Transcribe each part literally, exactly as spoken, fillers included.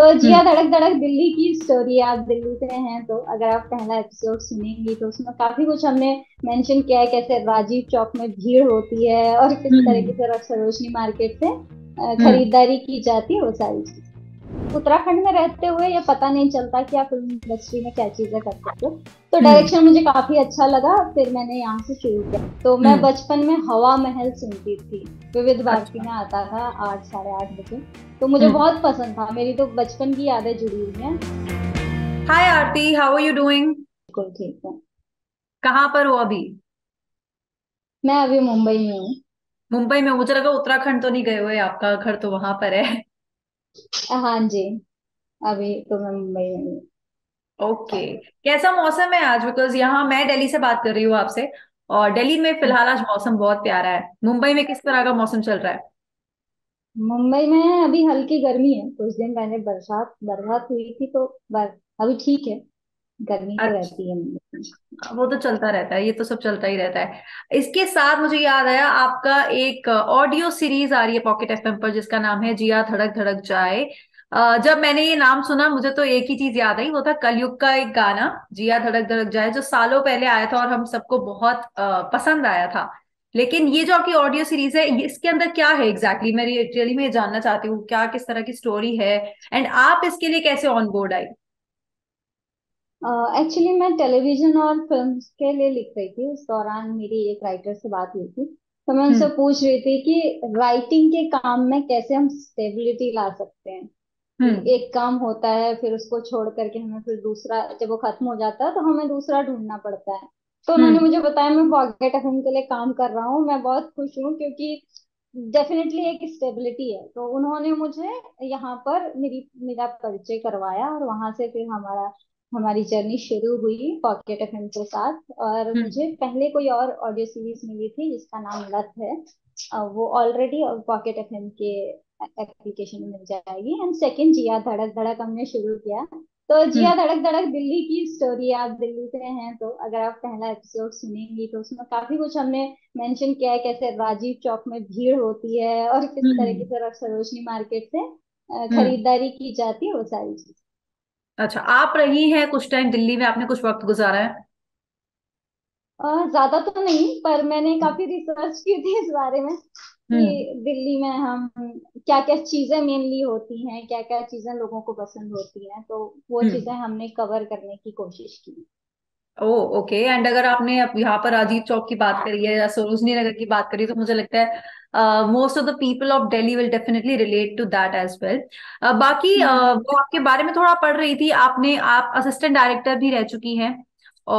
तो जिया धड़क धड़क दिल्ली की स्टोरी, आप दिल्ली से हैं तो अगर आप पहला एपिसोड सुनेंगी तो उसमें काफी कुछ हमने मेंशन किया है, कैसे राजीव चौक में भीड़ होती है और किस तरीके से सरोजनी मार्केट से खरीदारी की जाती है, वो सारी चीज। उत्तराखंड में रहते हुए ये पता नहीं चलता कि आप फिल्म इंडस्ट्री में क्या चीजें कर सकते हो, तो डायरेक्शन मुझे काफी अच्छा लगा, फिर मैंने यहाँ से शुरू किया। तो मैं बचपन में हवा महल सुनती थी, विविध भारती में आता था आठ साढ़े आठ बजे, तो मुझे बहुत पसंद था, मेरी तो बचपन की यादें जुड़ी हुई हैं। Hi Aarti, how are you doing? बिल्कुल ठीक है। कहाँ पर हो अभी? मैं अभी मुंबई में हूँ। मुंबई में? मुझे लगा उत्तराखंड तो नहीं गए हुए, आपका घर तो वहां पर है। हाँ जी, अभी तो मैं मुंबई में हूँ। ओके, कैसा मौसम है आज? बिकॉज यहाँ मैं दिल्ली से बात कर रही हूँ आपसे, और दिल्ली में फिलहाल आज मौसम बहुत प्यारा है। मुंबई में किस तरह का मौसम चल रहा है? मुंबई में अभी हल्की गर्मी है, कुछ दिन पहले बरसात बरसात हुई थी, तो अभी ठीक है, गर्मी तो रहती है। वो तो चलता रहता है, ये तो सब चलता ही रहता है। इसके साथ मुझे याद आया, आपका एक ऑडियो सीरीज आ रही है पॉकेट एफएम पर जिसका नाम है जिया धड़क धड़क जाए। जब मैंने ये नाम सुना मुझे तो एक ही चीज याद आई, वो था कलयुग का एक गाना जिया धड़क धड़क जाए जो सालों पहले आया था और हम सबको बहुत पसंद आया था। लेकिन ये जो आपकी ऑडियो सीरीज है, इसके अंदर क्या है एग्जैक्टली? मैं रियली में जानना चाहती हूँ, क्या किस तरह की स्टोरी है एंड आप इसके लिए कैसे ऑन बोर्ड आई? एक्चुअली uh, मैं टेलीविजन और फिल्म्स के लिए लिख रही थी, उस दौरान मेरी एक राइटर से बात हुई थी, तो मैं उनसे पूछ रही थी कि राइटिंग के काम में कैसे हम स्टेबिलिटी ला सकते हैं। एक काम होता है, फिर उसको छोड़ करके हमें फिर दूसरा, जब वो खत्म हो जाता है तो हमें दूसरा ढूंढना पड़ता है। तो उन्होंने मुझे बताया मैं पॉकेट एफएम के लिए काम कर रहा हूँ, मैं बहुत खुश हूँ क्योंकि डेफिनेटली एक स्टेबिलिटी है। तो उन्होंने मुझे यहाँ पर मेरी मेरा परिचय करवाया और वहां से फिर हमारा हमारी जर्नी शुरू हुई पॉकेट एफएम के साथ। और मुझे पहले कोई और ऑडियो सीरीज मिली थी जिसका नाम लत है, वो ऑलरेडी पॉकेट एफएम के एप्लीकेशन में मिल जाएगी। एंड सेकंड जिया धड़क धड़क हमने शुरू किया, तो जिया धड़क धड़क दिल्ली की स्टोरी, आप दिल्ली से हैं तो अगर आप पहला एपिसोड सुनेंगी तो उसमें काफी कुछ हमने मेंशन किया है, कैसे राजीव चौक में भीड़ होती है और किस तरीके से सरोजनी मार्केट से खरीदारी की जाती है, वो सारी चीज। अच्छा, आप रही हैं कुछ टाइम दिल्ली में, आपने कुछ वक्त गुजारा है? ज्यादा तो नहीं, पर मैंने काफी रिसर्च की थी इस बारे में कि दिल्ली में हम क्या क्या चीजें मेनली होती हैं, क्या क्या चीजें लोगों को पसंद होती हैं, तो वो चीजें हमने कवर करने की कोशिश की। ओ ओके, एंड अगर आपने यहाँ पर राजीव चौक की बात करी है या सरोजनी नगर की बात करी, तो मुझे लगता है most of the people of Delhi will definitely relate to that as well. बाकी uh, वो आपके बारे में थोड़ा पढ़ रही थी, आपने आप असिस्टेंट डायरेक्टर भी रह चुकी हैं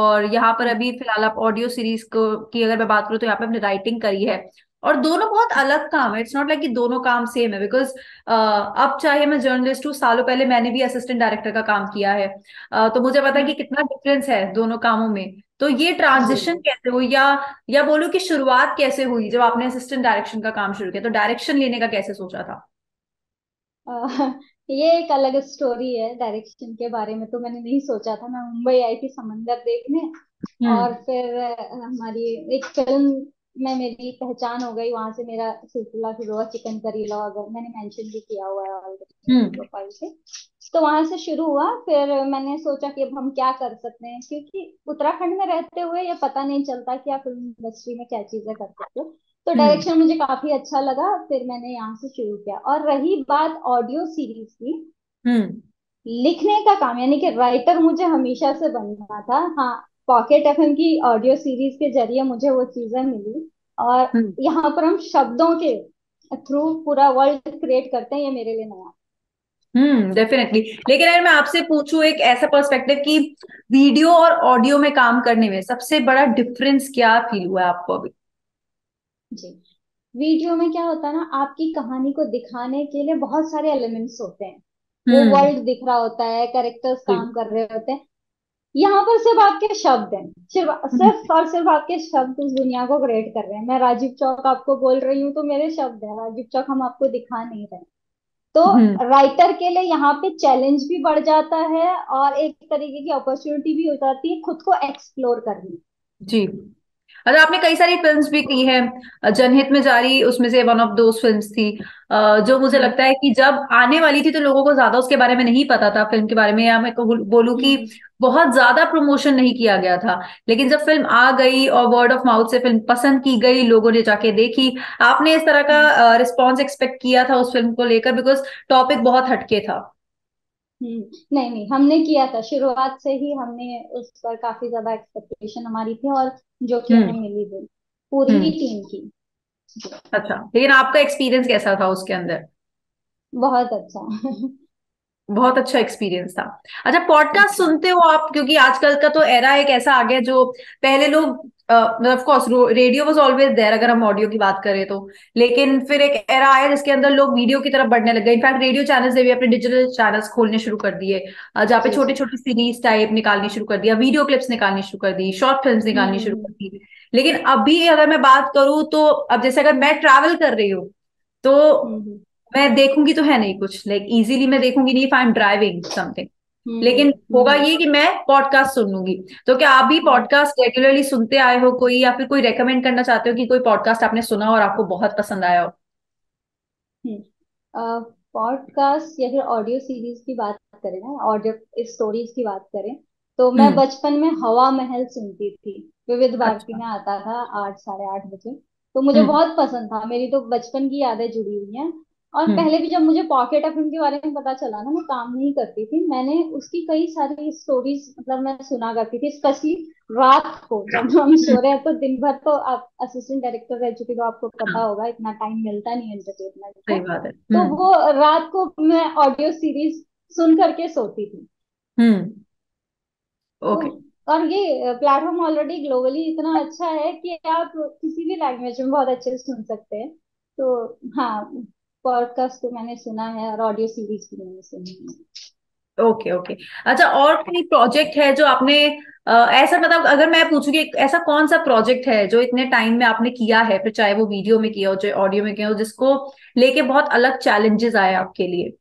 और यहाँ पर अभी फिलहाल आप ऑडियो सीरीज को की अगर मैं बात करूँ तो यहाँ पे आपने राइटिंग करी है, और दोनों बहुत अलग काम है। इट्स नॉट लाइक कि दोनों काम सेम है, बिकॉज uh, अब चाहे मैं जर्नलिस्ट हूँ, सालों पहले मैंने भी असिस्टेंट डायरेक्टर का काम किया है, uh, तो मुझे पता है कि कितना डिफरेंस है दोनों कामों में। तो ये ट्रांजिशन कैसे हुई या या बोलूं कि शुरुआत कैसे हुई जब आपने असिस्टेंट डायरेक्शन का काम शुरू किया, तो डायरेक्शन लेने का कैसे सोचा था? uh, ये एक अलग स्टोरी है। डायरेक्शन के बारे में तो मैंने नहीं सोचा था, मैं मुंबई आई थी समंदर देखने और फिर हमारी एक फिल्म मैं मेरी पहचान हो गई, वहां से मेरा सिलसिला शुरू हुआ चिकन करी लॉग, मैंने मेंशन भी किया हुआ है ऑलरेडी प्रोफाइल पे, तो वहां से शुरू हुआ। फिर मैंने सोचा कि अब हम क्या कर सकते हैं, क्योंकि उत्तराखंड में रहते हुए ये पता नहीं चलता कि आप फिल्म इंडस्ट्री में क्या चीजें कर सकते हो। तो डायरेक्शन मुझे काफी अच्छा लगा, फिर मैंने यहाँ से शुरू किया। और रही बात ऑडियो सीरीज की, लिखने का काम यानी कि राइटर मुझे हमेशा से बनना था। हाँ, पॉकेट एफएम की ऑडियो सीरीज के जरिए मुझे वो चीजें मिली और यहाँ पर हम शब्दों के थ्रू पूरा वर्ल्ड क्रिएट करते हैं, ये मेरे लिए नया। Hmm definitely. लेकिन अगर मैं आपसे पूछूं एक ऐसा पर्सपेक्टिव कि वीडियो और ऑडियो में काम करने में सबसे बड़ा डिफरेंस क्या फील हुआ आपको अभी? जी, वीडियो में क्या होता है ना, आपकी कहानी को दिखाने के लिए बहुत सारे एलिमेंट्स होते हैं, वो वर्ल्ड दिख रहा होता है, कैरेक्टर्स काम कर रहे होते हैं। यहाँ पर सिर्फ आपके शब्द हैं, सिर्फ सिर्फ और सिर्फ आपके शब्द उस दुनिया को क्रिएट कर रहे हैं। मैं राजीव चौक आपको बोल रही हूँ तो मेरे शब्द है, राजीव चौक हम आपको दिखा नहीं रहे। तो राइटर के लिए यहाँ पे चैलेंज भी बढ़ जाता है और एक तरीके की अपॉर्चुनिटी भी हो जाती है खुद को एक्सप्लोर करने। जी, अगर आपने कई सारी फिल्म्स भी की है, जनहित में जारी उसमें से वन ऑफ दोस फिल्म्स थी, Uh, जो मुझे लगता है कि जब आने वाली थी तो लोगों को ज्यादा उसके बारे में नहीं पता था फिल्म के बारे में, या मैं बोलूं कि बहुत ज्यादा प्रमोशन नहीं किया गया था, लेकिन जब फिल्म आ गई और वर्ड ऑफ माउथ से फिल्म पसंद की गई, लोगों ने जाके देखी। आपने इस तरह का रिस्पॉन्स uh, एक्सपेक्ट किया था उस फिल्म को लेकर, बिकॉज टॉपिक बहुत हटके था? नहीं नहीं हमने किया था, शुरुआत से ही हमने उस पर काफी ज्यादा एक्सपेक्टेशन हमारी थी, और जो कि हमें मिली थी पूरी ही टीम की। अच्छा, लेकिन आपका एक्सपीरियंस कैसा था उसके अंदर? बहुत अच्छा बहुत अच्छा एक्सपीरियंस था। अच्छा, पॉडकास्ट सुनते हो आप? क्योंकि आजकल का तो एरा एक ऐसा आ गया, जो पहले लोग of course radio was always there अगर हम ऑडियो की बात करें तो, लेकिन फिर एक एरा आया जिसके अंदर लोग वीडियो की तरफ बढ़ने लग गए। इनफैक्ट रेडियो चैनल्स ने भी अपने डिजिटल चैनल्स खोलने शुरू कर दिए, जहाँ पे छोटे छोटे सीरीज टाइप निकालनी शुरू कर दिया, वीडियो क्लिप्स निकालनी शुरू कर दी, शॉर्ट फिल्म निकालनी शुरू कर दी। लेकिन अभी अगर मैं बात करूं तो अब जैसे अगर मैं ट्रैवल कर रही हूँ तो मैं देखूंगी तो है नहीं कुछ, लाइक इजीली मैं देखूंगी नहीं if I am driving something, लेकिन होगा ये कि मैं पॉडकास्ट सुन लूंगी। तो क्या आप भी पॉडकास्ट रेगुलरली सुनते आए हो कोई, या फिर कोई रेकमेंड करना चाहते हो कि कोई पॉडकास्ट आपने सुना और आपको बहुत पसंद आया हो? पॉडकास्ट या फिर ऑडियो सीरीज की बात करें ना, ऑडियो स्टोरीज की बात करें तो मैं बचपन में हवा महल सुनती थी, विविध भारती में आता था आठ साढ़े आठ बजे, तो मुझे बहुत पसंद था। मेरी तो बचपन की यादें जुड़ी हुई हैं। और पहले भी जब मुझे पॉकेट एफएम के बारे में पता चला ना, मैं काम नहीं करती थी, मैंने उसकी कई सारी स्टोरीज मतलब मैं सुना करती थी, स्पेशली रात को जब हम सो रहे हैं। तो दिन भर तो आप असिस्टेंट डायरेक्टर रह चुके तो आपको पता होगा इतना टाइम मिलता नहीं एंटरटेनमेंट का, तो वो रात को मैं ऑडियो सीरीज सुन करके सोती थी। Okay okay. और ये प्लेटफॉर्म ऑलरेडी ग्लोबली इतना अच्छा है कि आप किसी भी लैंग्वेज में बहुत अच्छे से सुन सकते हैं। तो हाँ, पॉडकास्ट तो मैंने सुना है और ऑडियो सीरीज भी मैंने सुनी है। ओके ओके अच्छा, और कोई प्रोजेक्ट है जो आपने आ, ऐसा मतलब अगर मैं पूछूंगी ऐसा कौन सा प्रोजेक्ट है जो इतने टाइम में आपने किया है, फिर चाहे वो वीडियो में किया हो चाहे ऑडियो में किया हो, जिसको लेके बहुत अलग चैलेंजेस आए आपके लिए,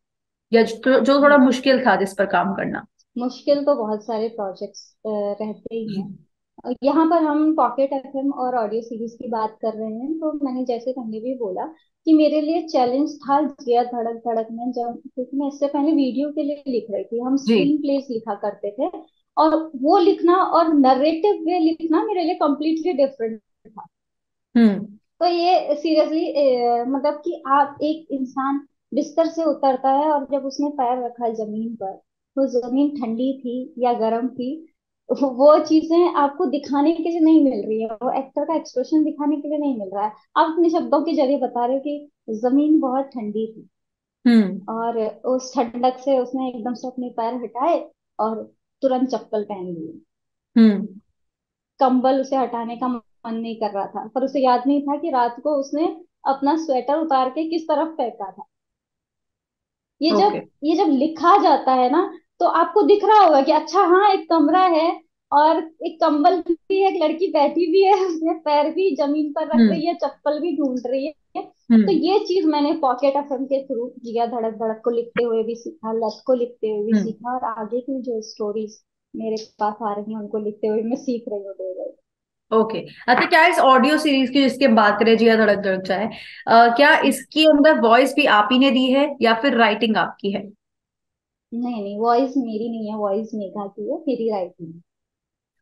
या जो, जो थोड़ा मुश्किल था जिस पर काम करना? मुश्किल तो बहुत सारे प्रोजेक्ट्स रहते ही हैं। यहाँ पर हम पॉकेट एफएम और ऑडियो सीरीज की बात कर रहे हैं, तो मैंने जैसे तुमने भी बोला कि मेरे लिए चैलेंज था जिया धड़क धड़क में, जब क्योंकि मैं इससे पहले वीडियो के लिए लिख रही थी, हम स्क्रीन प्लेस लिखा करते थे, और वो लिखना और नरेटिव वे लिखना मेरे लिए कम्प्लीटली डिफरेंट था। तो ये सीरियसली मतलब कि आप एक इंसान बिस्तर से उतरता है और जब उसने पैर रखा जमीन पर, वो जमीन ठंडी थी या गर्म थी, वो चीजें आपको दिखाने के लिए नहीं मिल रही है, वो एक्टर का एक्सप्रेशन दिखाने के लिए नहीं मिल रहा है। आप अपने शब्दों की जगह बता रहे हो कि जमीन बहुत ठंडी थी, हम्म और उस ठंडक से उसने एकदम से अपने पैर हटाए और तुरंत चप्पल पहन लिए। हम्म कंबल उसे हटाने का मन नहीं कर रहा था, पर उसे याद नहीं था कि रात को उसने अपना स्वेटर उतार के किस तरफ फेंका था। ये okay. जब ये जब लिखा जाता है ना, तो आपको दिख रहा होगा कि अच्छा हाँ, एक कमरा है और एक कंबल भी है, एक लड़की बैठी भी है, उसने पैर भी जमीन पर रख रही है, चप्पल भी ढूंढ रही है। तो ये चीज मैंने पॉकेट एफएम के थ्रू जिया धड़क धड़क को लिखते हुए भी सीखा, लत को लिखते हुए भी सीखा, और आगे की जो स्टोरीज मेरे पास आ रही है उनको लिखते हुए मैं सीख रही हूँ। ओके अच्छा, क्या इस ऑडियो सीरीज की जिसकी हम बात करें जिया धड़क धड़क जाए, क्या इसके अंदर वॉइस भी आप ही ने दी है या फिर राइटिंग आपकी है? नहीं नहीं वॉइस मेरी नहीं है, वॉइस मेघा की है, मेरी राइटिंग।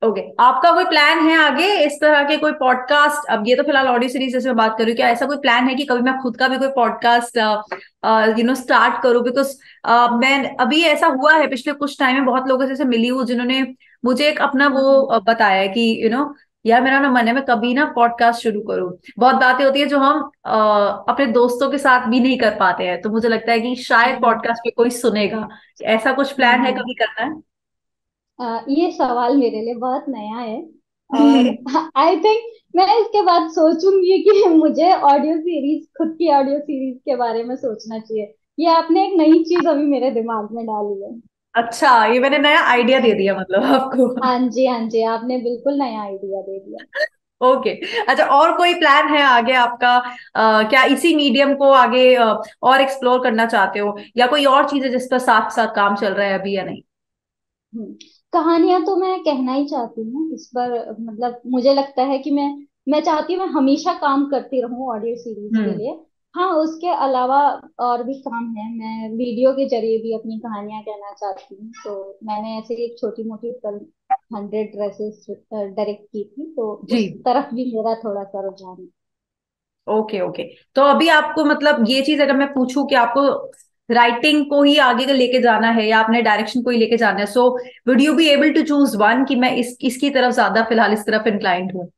Okay okay. आपका कोई प्लान है आगे इस तरह के कोई पॉडकास्ट? अब ये तो फिलहाल ऑडियो सीरीज जैसे मैं बात करूँ, क्या ऐसा कोई प्लान है कि कभी मैं खुद का भी कोई पॉडकास्ट यू नो स्टार्ट करूँ? बिकॉज मैं अभी ऐसा हुआ है पिछले कुछ टाइम में, बहुत लोगों से मिली हूँ जिन्होंने मुझे एक अपना वो बताया कि यू नो यार मेरा ना मन है मैं कभी ना पॉडकास्ट शुरू करूँ। बहुत बातें होती है जो हम आ, अपने दोस्तों के साथ भी नहीं कर पाते हैं, तो मुझे लगता है कि शायद पॉडकास्ट पे कोई सुनेगा। ऐसा कुछ प्लान है कभी करना है? आ, ये सवाल मेरे लिए बहुत नया है और आई थिंक मैं इसके बाद सोचूंगी कि मुझे ऑडियो सीरीज, खुद की ऑडियो सीरीज के बारे में सोचना चाहिए। ये आपने एक नई चीज अभी मेरे दिमाग में डाली है। अच्छा, ये मैंने नया आइडिया दे दिया मतलब आपको? हाँ जी हाँ जी, आपने बिल्कुल नया आइडिया दे दिया। ओके अच्छा, और कोई प्लान है आगे आपका? आ, क्या इसी मीडियम को आगे आ, और एक्सप्लोर करना चाहते हो, या कोई और चीज है जिस पर साथ साथ काम चल रहा है अभी या नहीं? कहानियां तो मैं कहना ही चाहती हूँ इस पर, मतलब मुझे लगता है कि मैं मैं चाहती हूँ मैं हमेशा काम करती रहूँ ऑडियो सीरीज के लिए, हाँ, उसके अलावा और भी काम है। मैं वीडियो के जरिए भी अपनी कहानियां कहना चाहती हूँ। तो मैंने ऐसे एक छोटी मोटी फिल्म हंड्रेड ड्रेसेस डायरेक्ट की थी, तो जी, उस तरफ भी मेरा थोड़ा सा रुझान है। Okay okay. तो अभी आपको मतलब ये चीज अगर मैं पूछूं कि आपको राइटिंग को ही आगे लेके जाना है या आपने डायरेक्शन को ही लेके जाना है, so would you be able to choose one कि मैं इस इसकी तरफ ज्यादा फिलहाल इस तरफ इंक्लाइंड हूँ?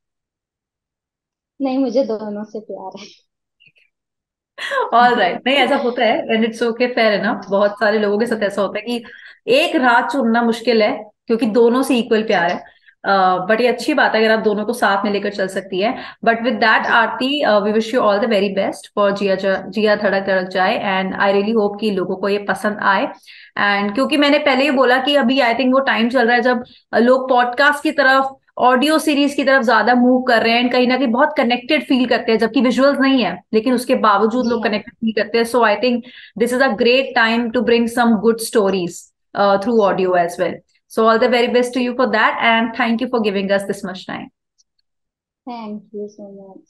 नहीं, मुझे दोनों से प्यार है। All right right. नहीं, ऐसा होता है and it's okay, fair enough. बहुत सारे लोगों के साथ ऐसा होता है कि एक राह चुनना मुश्किल है क्योंकि दोनों से इक्वल प्यार है, बट uh, ये अच्छी बात है अगर आप दोनों को साथ में लेकर चल सकती है। But with that Aarti, we wish you all the very best for Jiya Jiya Dhadak Dhadak जाए, एंड आई रियली होप कि लोगों को ये पसंद आए। एंड क्योंकि मैंने पहले ही बोला कि अभी आई थिंक वो टाइम चल रहा है जब लोग पॉडकास्ट की तरफ, ऑडियो सीरीज की तरफ ज्यादा मूव कर रहे हैं, कहीं ना कहीं बहुत कनेक्टेड फील करते हैं, जबकि विजुअल्स नहीं है, लेकिन उसके बावजूद लोग कनेक्टेड फील करते हैं। So I think this is a great time to bring some good stories through audio as well. So all the very best to you for that. And thank you for giving us this much time. Thank you so much.